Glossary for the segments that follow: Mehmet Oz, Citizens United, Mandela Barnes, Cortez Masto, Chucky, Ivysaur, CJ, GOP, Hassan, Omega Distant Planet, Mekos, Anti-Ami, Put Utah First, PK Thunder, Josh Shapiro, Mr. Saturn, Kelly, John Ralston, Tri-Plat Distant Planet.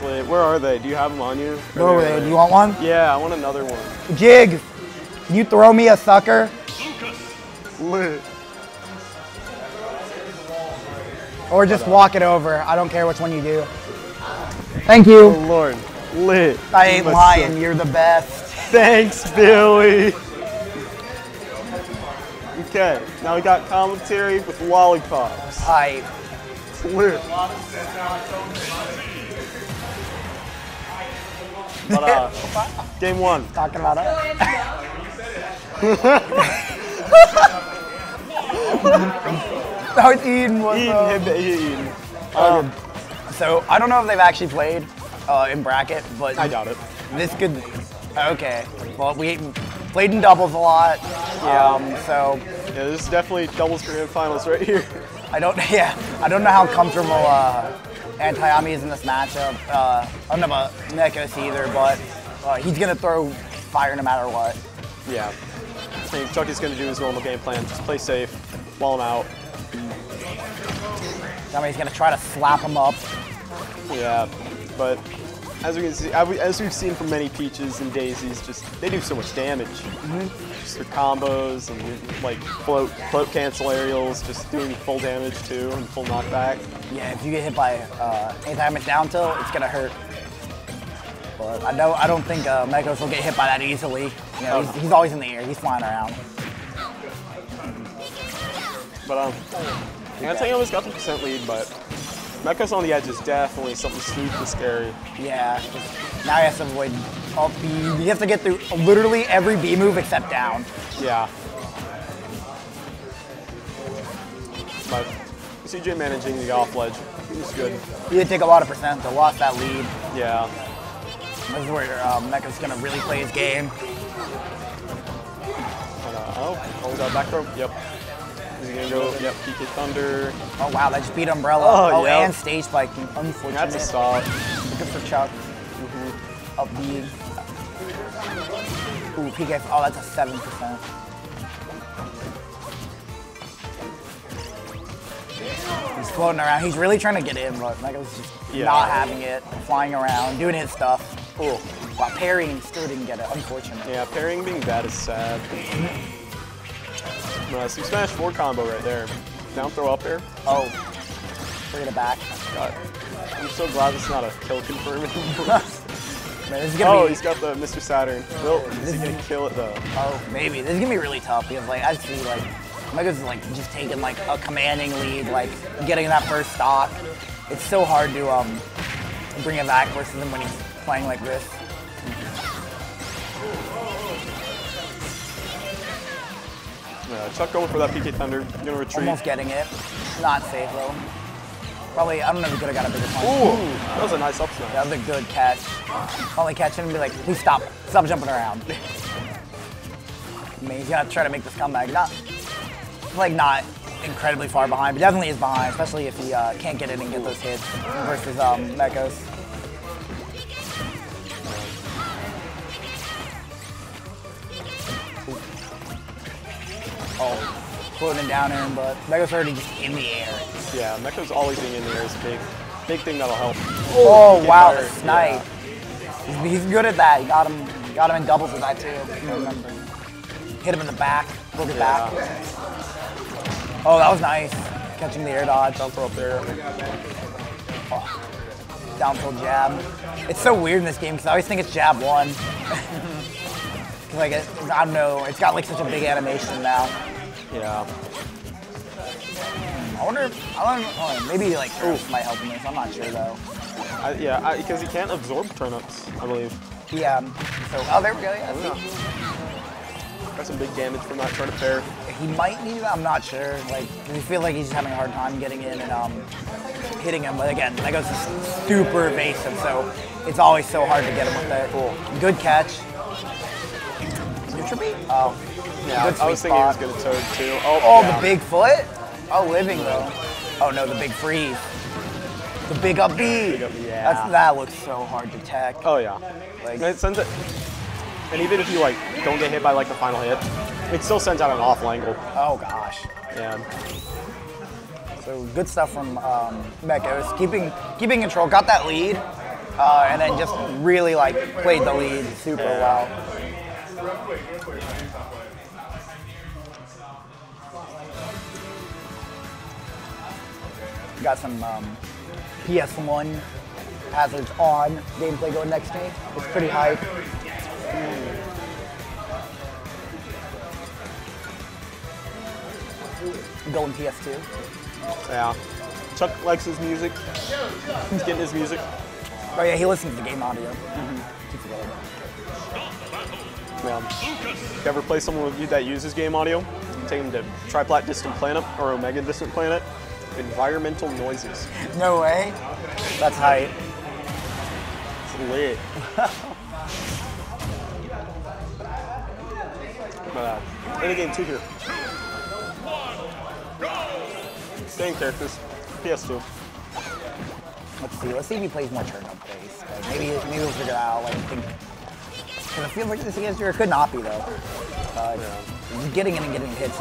That's lit. Where are they? Do you have them on you? No, really. Do you want one? Yeah, I want another one. Jig, can you throw me a sucker? Lucas. Lit. Or just walk it over. I don't care which one you do. Thank you. Oh, Lord. Lit. I ain't lying. Suck. You're the best. Thanks, Billy. Okay, now we got commentary with lollipops. Hype. Lit. But, game one. Talking about us. Oh, it's Eden. Eden. So I don't know if they've actually played in bracket, but I doubt it. This could. Okay. Well, we played in doubles a lot. Yeah. Yeah, this is definitely doubles grand finals right here. I don't know how comfortable Anti-Ami is in this matchup. I don't know about Mekos either, but he's gonna throw fire no matter what. Yeah. I think Chucky's gonna do his normal game plan. Just play safe, wall him out. Somebody's gonna try to slap him up. Yeah, but as we can see, as we've seen from many Peaches and Daisies, just they do so much damage. Mm-hmm. Just their combos and like float cancel aerials, just doing full damage too and full knockback. Yeah, if you get hit by anytime it's down tilt, it's gonna hurt. But I don't think Mekos will get hit by that easily. You know, he's always in the air. He's flying around. But Anti-Ami's got the percent lead, but Mekos on the edge is definitely something sweet and scary. Yeah, now you have to avoid all B. You have to get through literally every B move except down. Yeah. But CJ managing the off ledge is good. He did take a lot of percent, so lost that lead. Yeah. This is where Mekos gonna really play his game. Hold that back throw. Yep. He's gonna go, yep, PK Thunder. Oh wow, that just beat Umbrella. Oh, yep. And Stage Spike, unfortunate. That's a stop. Good for Chuck. Mm-hmm. Up B. Ooh, PK, oh that's a 7%. He's floating around, he's really trying to get in, but Mekos just not having it. Flying around, doing his stuff. Cool. Wow, parrying still didn't get it, unfortunate. Yeah, parrying being bad is sad. So Smash 4 combo right there. Down throw up air. Oh. Bring it back. God. I'm so glad it's not a kill confirming. He's got the Mr. Saturn. Nope. Is he gonna kill it though? Oh, maybe. This is gonna be really tough because like I see like Mekos is like just taking like a commanding lead, like getting that first stock. It's so hard to bring it back versus him when he's playing like this. Chuck going for that PK Thunder. Gonna retreat. Almost getting it. Not safe though. Probably, I don't know if he could have got a bigger punch. Ooh, that was a nice up smash. That was a good catch. Only catching and be like, please stop. Stop jumping around. I mean, he's gonna try to make this comeback. Not incredibly far behind, but definitely is behind, especially if he can't get in and get those hits versus Mekos. Oh, floating down air, but Mekos already just in the air. Yeah, Mekos always being in the air is a big thing that'll help. Oh, wow, the snipe. Yeah. He's good at that. He got him in doubles with that too. I remember. Hit him in the back, broke it back. Oh, that was nice. Catching the air dodge. Down throw up there. Oh, down throw jab. It's so weird in this game because I always think it's jab one. Like, I don't know, it's got like such a big animation now. Yeah. I wonder if, maybe like Oof might help in this, I'm not sure though. Yeah, because he can't absorb turnips, I believe. Yeah, so, oh there we go, yeah. Got some big damage from that turnip there. He might need that, I'm not sure. Like, we feel like he's just having a hard time getting in and hitting him, but again, that goes super evasive, so it's always so hard to get him with that. Cool. Good catch. Oh, yeah. I was thinking he was gonna toad too. Oh, the big foot? Oh, living though. Oh no, the big freeze. The big up B. Big up, yeah. That looks so hard to tech. Oh yeah. Like, it sends it. And even if you like don't get hit by like the final hit, it still sends out an awful angle. Oh gosh. Yeah. So good stuff from Mekos. Keeping control. Got that lead. and then just really like played the lead super well. Got some PS1 hazards on gameplay going next to me. It's pretty hype. Going PS2. Yeah. Chuck likes his music. He's getting his music. Oh yeah, he listens to game audio. Mm-hmm. Yeah. You ever play someone with you that uses game audio? Take them to Tri-Plat Distant Planet or Omega Distant Planet. Environmental noises. No way. That's hype. It's lit. Any game 2 here. Same characters. PS2. Let's see if he plays more turn-up plays. Like maybe we'll figure that out. Like, it feels like this against you, or it could not be, though. Yeah. Getting in and getting hits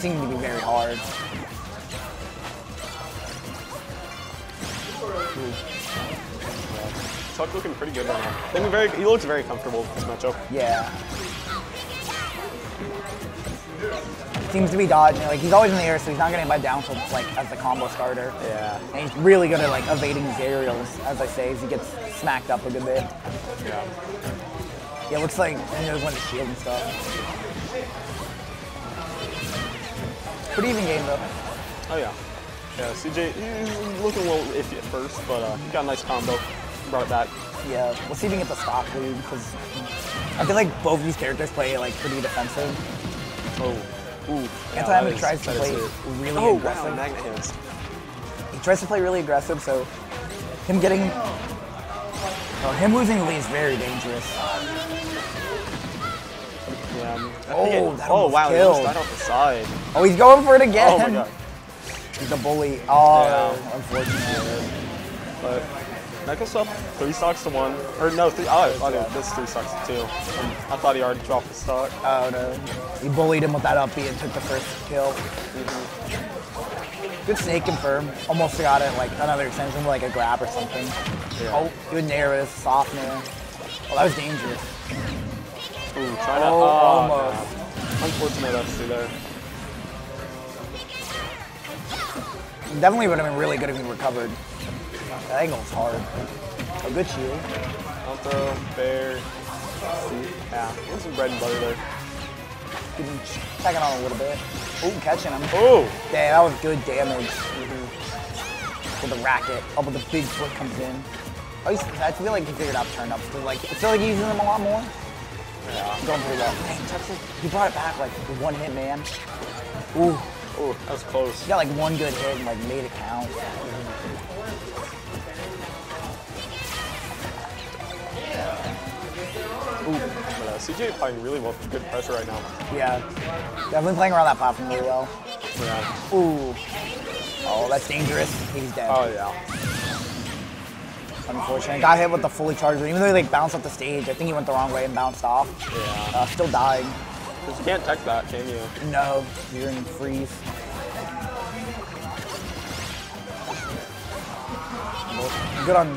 seems to be very hard. Chuck looking pretty good right now. He looks very comfortable with this matchup. Yeah. Seems to be dodging. Like, he's always in the air, so he's not getting by down tilt like as the combo starter. Yeah. And he's really good at like evading his aerials, as I say, as he gets smacked up a good bit. Yeah. Yeah, it looks like he knows when to shield and stuff. Pretty even game though. Oh yeah. Yeah, CJ he's looking a little iffy at first, but he got a nice combo. Brought it back. Yeah, we'll see if he can get the stock lead, because I feel like both of these characters play like pretty defensive. Anti-Ami tries to play really aggressive. He tries to play really aggressive, so him getting... him losing the lead is very dangerous. Yeah, wow, he got off the side. Oh, he's going for it again. Oh my god. He's a bully. Oh, yeah. Unfortunately. But Mekos up 3 stocks to 1. Or no, this 3 stocks to 2. I thought he already dropped the stock. Oh no. He bullied him with that up B and took the first kill. Mm-hmm. Good snake confirm. Almost got it like another extension, like a grab or something. Yeah. Oh, good nervous, soft man. Oh, that was dangerous. Ooh, almost. No. Unfortunate FC there. Definitely would have been really good if he recovered. That angle is hard. A good shield. Alto, bear, seat. Yeah, there's some bread and butter there. Tagging on a little bit. Ooh, catching him. Ooh! Damn, that was good damage. Mm-hmm. With the racket. Oh, but the big foot comes in. Oh, I feel like he figured out turn-ups. I feel like he's using them a lot more. Yeah. Going pretty well. Dang, Texas, he brought it back like one hit, man. Ooh. Ooh, that was close. He got like one good hit and like made it count. Ooh, CJ playing really well, good pressure right now. Yeah, definitely playing around that platform really well. Yeah. Ooh. Oh, that's dangerous. He's dead. Oh yeah. Unfortunately, got hit with the fully charged. Even though he like bounced off the stage, I think he went the wrong way and bounced off. Yeah. Still dying. Because you can't tech that, can you? No, you're in freeze. Good on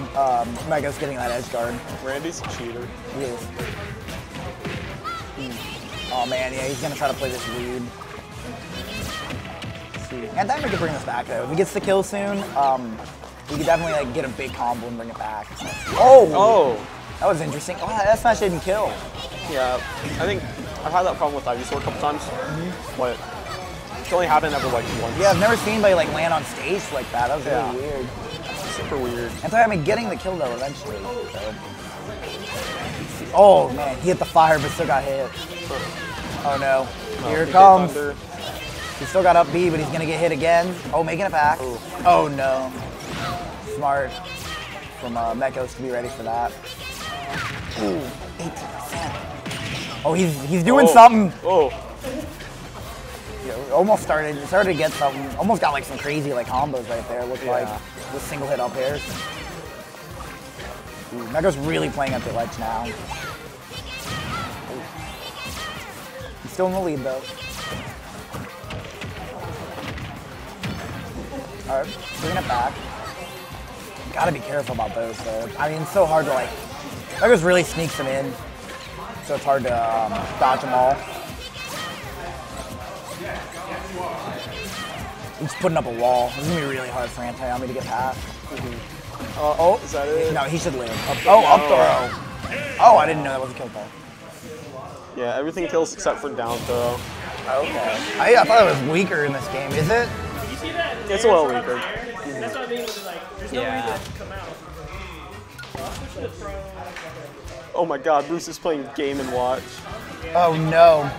Mekos getting that edge guard. Randy's a cheater. He is. Oh man, yeah, he's gonna try to play this lead. And then we could bring this back though. If he gets the kill soon, we could definitely like get a big combo and bring it back. Oh! Oh! That was interesting. Oh, that smash didn't kill. Yeah, I think I've had that problem with Ivysaur a couple times, but it's only happened ever like once. Yeah, I've never seen anybody like land on stage like that. That was really weird. Super weird. Anti-Ami getting the kill though eventually. So. Oh man, he hit the fire but still got hit. Oh no, here it comes. He still got up B, but he's gonna get hit again. Oh, making it back. Ooh. Oh no. Smart from Mekos to be ready for that. Ooh, 8%. Oh, he's doing something. Oh. Yeah, almost started to get something. Almost got like some crazy like combos right there. Looked like with single hit up airs. Ooh, Mekos really playing at the ledge now. Ooh. He's still in the lead though. All right, bringing it back. Gotta be careful about those, though. I mean, it's so hard to, like... Mekos really sneaks them in, so it's hard to dodge them all. He's putting up a wall. It's gonna be really hard for Anti-Ami to get past. Mm-hmm. Oh, is that it? No, he should live. Up throw. Oh, up throw. Oh, I didn't know that was a kill though. Yeah, everything kills except for down throw. Okay. I thought it was weaker in this game. Is it? You see that? It's a little weaker. Mm-hmm. That's what I mean with like, there's no way to come out. Oh my god, Bruce is playing Game & Watch. Oh no.